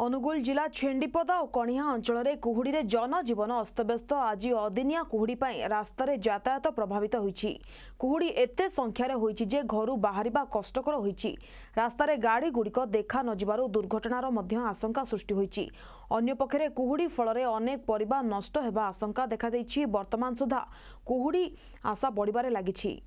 अनुगुल जिला छेंडीपदा और कणिया अंचल में कुहुड़ी रे जनजीवन अस्तव्यस्त। आज अदिनिया कुहुड़ी पर रास्तार यातायात प्रभावित होती। कुहुड़ी एत संख्यार होती जे घर बाहर कष्टकर होती। रास्तार गाड़ी गुड़िक देखा न जबार दुर्घटनार आशंका सृष्टि होती। अन्यपक्षे कुहुड़ी फल अनेक परिवार नष्ट होगा आशंका देखा। वर्तमान सुधा कुहुड़ी आशा बढ़ लगी।